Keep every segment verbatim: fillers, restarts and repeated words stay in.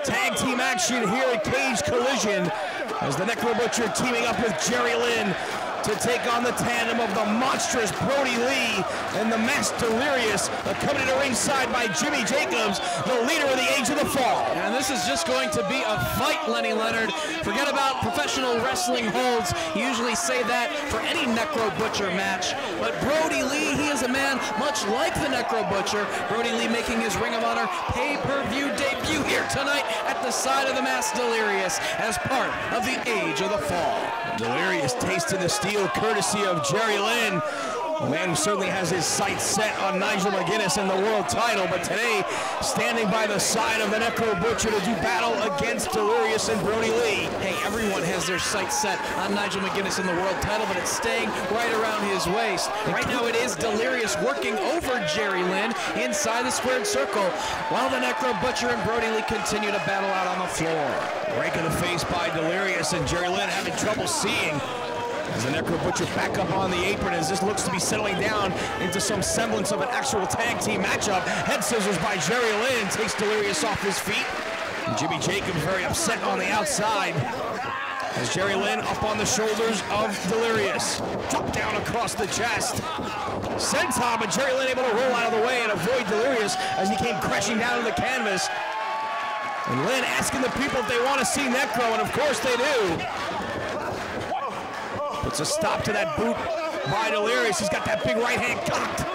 happens. Tag team action here at Cage Collision as the Necro Butcher teaming up with Jerry Lynn to take on the tandem of the monstrous Brodie Lee and the Mass Delirious, accompanied to ringside by Jimmy Jacobs, the leader of the Age of the Fall. And this is just going to be a fight, Lenny Leonard. Forget about professional wrestling holds. You usually say that for any Necro Butcher match. But Brodie Lee, he is a man much like the Necro Butcher. Brodie Lee making his Ring of Honor pay-per-view debut here tonight at the side of the Mass Delirious as part of the Age of the Fall. Delirious tasted the steel courtesy of Jerry Lynn. The man who certainly has his sights set on Nigel McGuinness and the world title, but today standing by the side of the Necro Butcher to do battle against Delirious and Brodie Lee. Hey, everyone has their sights set on Nigel McGuinness and the world title, but it's staying right around his waist. Right now it is Delirious working over Jerry Lynn inside the squared circle, while the Necro Butcher and Brodie Lee continue to battle out on the floor. Rake in the face by Delirious, and Jerry Lynn having trouble seeing as the Necro Butcher back up on the apron as this looks to be settling down into some semblance of an actual tag team matchup. Head scissors by Jerry Lynn takes Delirious off his feet. And Jimmy Jacobs very upset on the outside as Jerry Lynn up on the shoulders of Delirious. Drop down across the chest. Senton, but Jerry Lynn able to roll out of the way and avoid Delirious as he came crashing down to the canvas. And Lynn asking the people if they want to see Necro, and of course they do. Puts a stop to that boot by Delirious. He's got that big right hand cocked.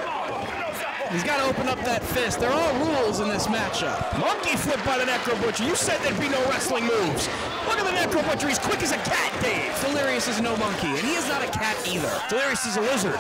He's got to open up that fist. They're all rules in this matchup. Monkey flip by the Necro Butcher. You said there'd be no wrestling moves. Look at the Necro Butcher. He's quick as a cat, Dave. Delirious is no monkey, and he is not a cat either. Delirious is a lizard.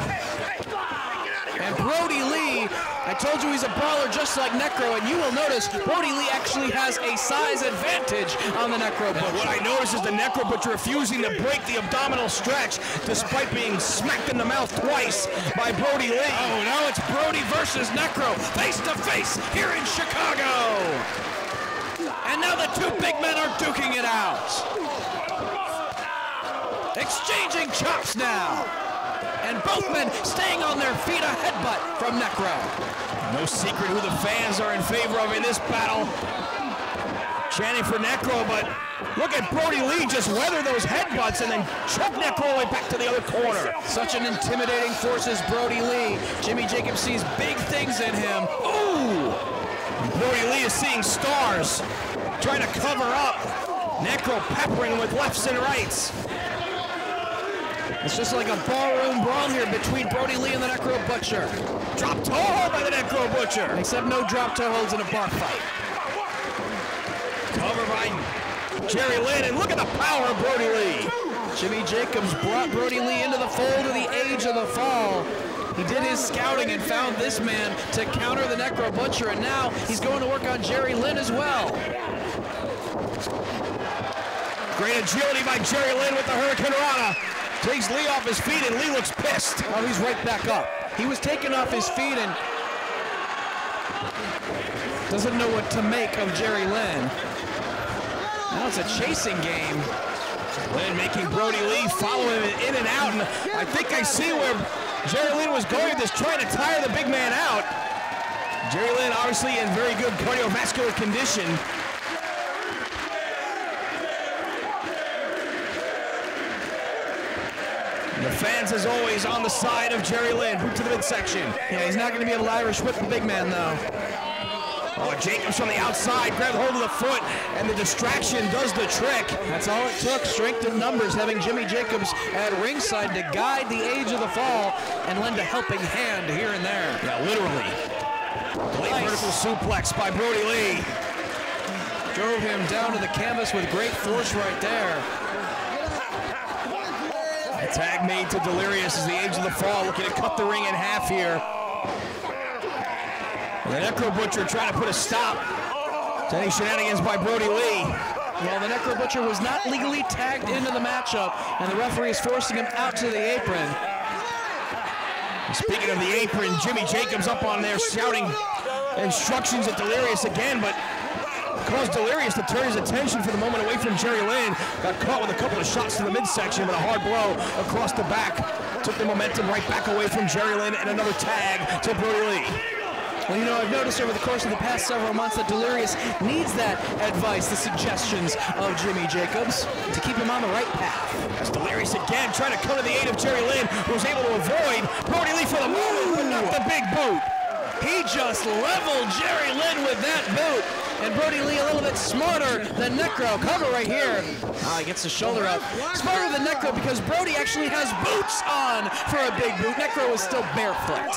And Brodie Lee, I told you he's a brawler just like Necro, and you will notice Brodie Lee actually has a size advantage on the Necro Butcher. What I notice is the Necro Butcher refusing to break the abdominal stretch despite being smacked in the mouth twice by Brodie Lee. Oh, now it's Brodie versus Necro, face to face here in Chicago. And now the two big men are duking it out. Exchanging chops now. And both men staying on their feet, a headbutt from Necro. No secret who the fans are in favor of in this battle. Chanting for Necro, but look at Brodie Lee just weather those headbutts and then chuck Necro away back to the other corner. Such an intimidating force is Brodie Lee. Jimmy Jacobs sees big things in him. Ooh! Brodie Lee is seeing stars, trying to cover up. Necro peppering him with lefts and rights. It's just like a ballroom brawl here between Brodie Lee and the Necro Butcher. Drop toe hold by the Necro Butcher. Except no drop toe holds in a bar fight. Cover by Jerry Lynn, and look at the power of Brodie Lee. Jimmy Jacobs brought Brodie Lee into the fold of the Age of the Fall. He did his scouting and found this man to counter the Necro Butcher, and now he's going to work on Jerry Lynn as well. Great agility by Jerry Lynn with the Hurricanrana. Takes Lee off his feet, and Lee looks pissed. Oh, he's right back up. He was taken off his feet and doesn't know what to make of Jerry Lynn. Now it's a chasing game. Lynn making Brodie Lee follow him in and out, and I think I see where Jerry Lynn was going with this, trying to tire the big man out. Jerry Lynn obviously in very good cardiovascular condition. The fans, as always, on the side of Jerry Lynn. Boot to the midsection. Yeah, he's not going to be able to Irish whip the big man, though. Oh, Jacobs from the outside, grab hold of the foot, and the distraction does the trick. That's all it took, strength in numbers, having Jimmy Jacobs at ringside to guide the Age of the Fall and lend a helping hand here and there. Yeah, literally. Late vertical suplex by Brodie Lee. Drove him down to the canvas with great force right there. A tag made to Delirious as the Age of the Fall looking to cut the ring in half here. And the Necro Butcher trying to put a stop to any shenanigans by Brodie Lee. Well, the Necro Butcher was not legally tagged into the matchup, and the referee is forcing him out to the apron. And speaking of the apron, Jimmy Jacobs up on there shouting instructions at Delirious again, but caused Delirious to turn his attention for the moment away from Jerry Lynn. Got caught with a couple of shots to the midsection, but a hard blow across the back. Took the momentum right back away from Jerry Lynn, and another tag to Brodie Lee. Well, you know, I've noticed over the course of the past several months that Delirious needs that advice, the suggestions of Jimmy Jacobs, to keep him on the right path. That's Delirious again, trying to come to the aid of Jerry Lynn, who was able to avoid Brodie Lee for the moment, but not the big boot. He just leveled Jerry Lynn with that boot. And Brodie Lee a little bit smarter than Necro. Cover right here. Ah, he gets the shoulder up. Smarter than Necro because Brodie actually has boots on for a big boot. Necro is still barefoot.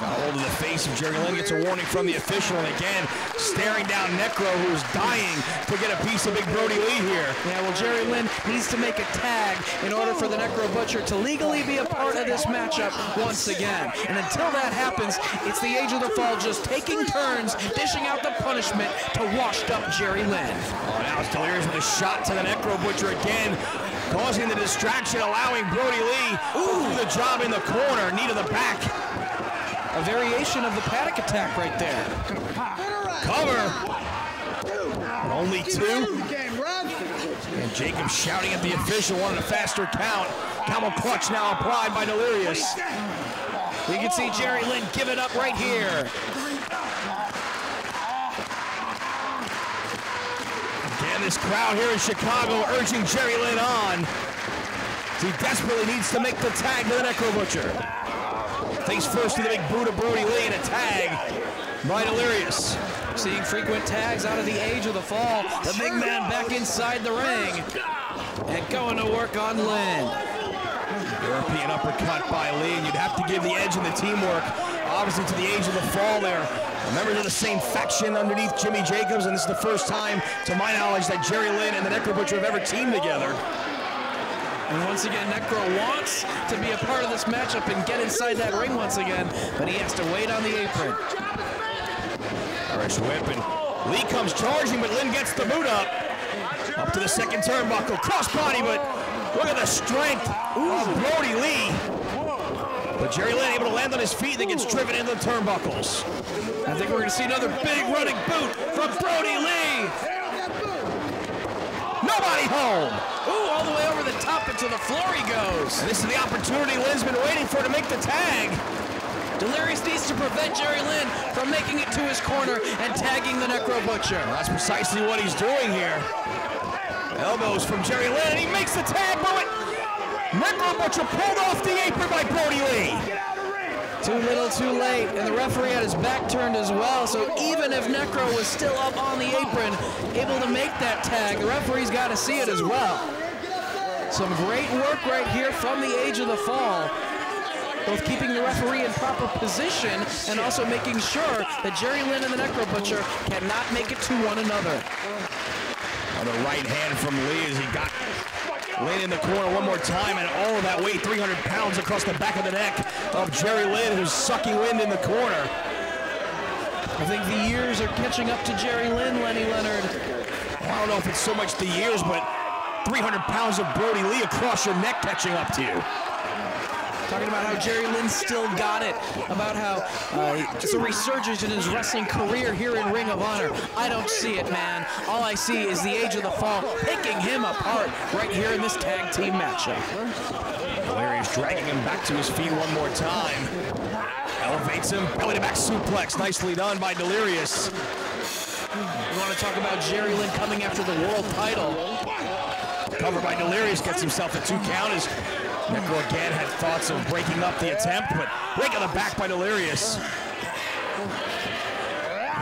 Got hold of the face of Jerry Lynn. Gets a warning from the official, and again, staring down Necro, who's dying to get a piece of big Brodie Lee here. Yeah, well, Jerry Lynn needs to make a tag in order for the Necro Butcher to legally be a part of this matchup once again. And until that happens, it's the Age of the Fall just taking turns, dishing out the punishment to washed up Jerry Lynn. Oh, now it's Delirious with a shot to the Necro Butcher again, causing the distraction, allowing Brodie Lee Ooh. to do the job in the corner, knee to the back. A variation of the paddock attack right there. Cover. And only two. And Jacobs shouting at the official, wanted a faster count. Camel clutch now applied by Delirious. We can see Jerry Lynn give it up right here. Again, this crowd here in Chicago urging Jerry Lynn on. He desperately needs to make the tag to the Necro Butcher. Face first to the big boot of Brodie Lee and a tag by Delirious. Seeing frequent tags out of the Age of the Fall. The big man back inside the ring. And going to work on Lynn. European uppercut by Lee. You'd have to give the edge and the teamwork, obviously, to the Age of the Fall there. Remember, they're the same faction underneath Jimmy Jacobs, and this is the first time, to my knowledge, that Jerry Lynn and the Necro Butcher have ever teamed together. And once again, Necro wants to be a part of this matchup and get inside that ring once again, but he has to wait on the apron. Fresh whip, and Lee comes charging, but Lynn gets the boot up. Up to the second turnbuckle, crossbody, but look at the strength of Brodie Lee. But Jerry Lynn able to land on his feet, then gets driven into the turnbuckles. I think we're going to see another big running boot from Brodie Lee. Nobody home. Ooh, all the way over the top and to the floor he goes. And this is the opportunity Lynn's been waiting for to make the tag. Delirious needs to prevent Jerry Lynn from making it to his corner and tagging the Necro Butcher. Well, that's precisely what he's doing here. Elbows from Jerry Lynn, and he makes the tag, but Necro Butcher pulled off the apron by Brodie Lee. Too little, too late, and the referee had his back turned as well, so even if Necro was still up on the apron, able to make that tag, the referee's got to see it as well. Some great work right here from the Age of the Fall, both keeping the referee in proper position and also making sure that Jerry Lynn and the Necro Butcher cannot make it to one another. Now the right hand from Lee as he got Lynn in the corner one more time, and all of that weight, three hundred pounds across the back of the neck of Jerry Lynn, who's sucking wind in the corner. I think the years are catching up to Jerry Lynn, Lenny Leonard. I don't know if it's so much the years, but three hundred pounds of Brodie Lee across your neck catching up to you. Talking about how Jerry Lynn still got it, about how uh, it's a resurgence in his wrestling career here in Ring of Honor. I don't see it, man. All I see is the Age of the Fall picking him apart right here in this tag team matchup. Larry's dragging him back to his feet one more time. Elevates him, belly to back suplex. Nicely done by Delirious. We want to talk about Jerry Lynn coming after the world title. Cover by Delirious, gets himself a two count. Is Necro again had thoughts of breaking up the attempt, but ring on the back by Delirious.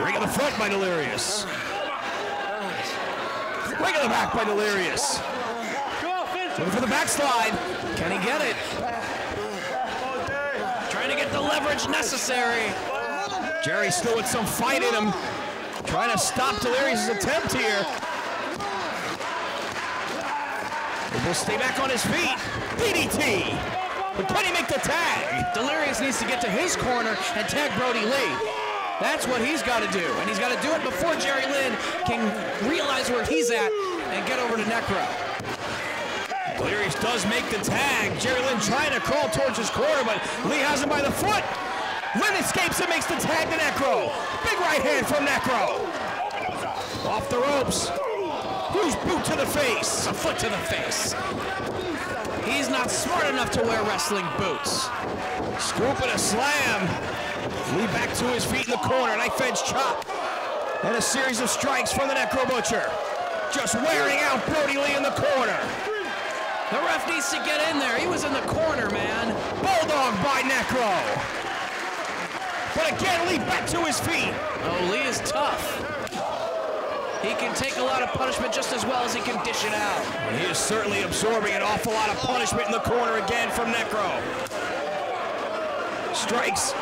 Ring on the front by Delirious. Ring on the back by Delirious. Looking for the backslide. Can he get it? Trying to get the leverage necessary. Jerry's still with some fight in him. Trying to stop Delirious' attempt here. Will stay back on his feet. D D T. But can he make the tag? Delirious needs to get to his corner and tag Brodie Lee. That's what he's got to do. And he's got to do it before Jerry Lynn can realize where he's at and get over to Necro. Delirious does make the tag. Jerry Lynn trying to crawl towards his corner, but Lee has him by the foot. Lynn escapes and makes the tag to Necro. Big right hand from Necro. Off the ropes. Huge boot to the face. A foot to the face. He's not not smart enough to wear wrestling boots. Scoop and a slam. Lee back to his feet in the corner. Knife edge chop. And a series of strikes from the Necro Butcher. Just wearing out Brodie Lee in the corner. The ref needs to get in there. He was in the corner, man. Bulldog by Necro. But again, Lee back to his feet. Oh, Lee is tough. He can take a lot of punishment just as well as he can dish it out. And he is certainly absorbing an awful lot of punishment in the corner again from Necro. Strikes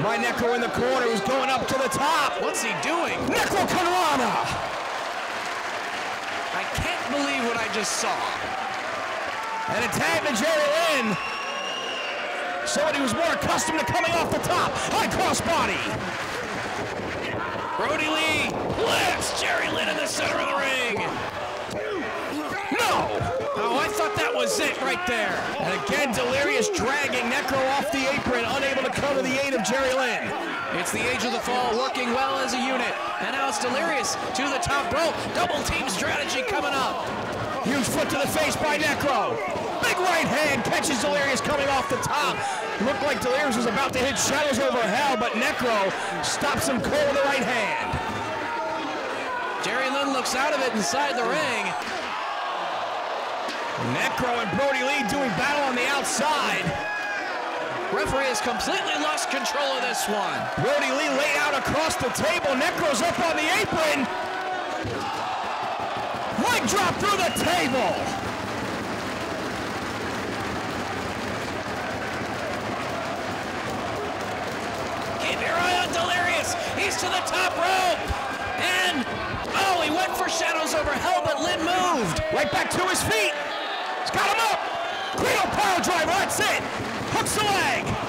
by Necro in the corner, who's going up to the top. What's he doing? Necro Karana! I can't believe what I just saw. And a tag to Jerry Lynn. Somebody who's more accustomed to coming off the top. High crossbody. Brodie Lee lifts Jerry Lynn in the center of the ring. No! Oh, I thought that was it right there. And again, Delirious dragging Necro off the apron, unable to come to the aid of Jerry Lynn. It's the Age of the Fall working well as a unit. And now it's Delirious to the top rope. Double team strategy coming up. Huge foot to the face by Necro. Big right hand catches Delirious coming off the top. Looked like Delirious was about to hit shadows over hell, but Necro stops him cold with the right hand. Jerry Lynn looks out of it inside the ring. Necro and Brodie Lee doing battle on the outside. Referee has completely lost control of this one. Brodie Lee laid out across the table. Necro's up on the apron. Leg drop through the table. Keep your eye on Delirious. He's to the top rope. And, oh, he went for shadows over hell, but Lynn moved. Right back to his feet. He's got him up. Credo power driver, that's it. Hooks the leg.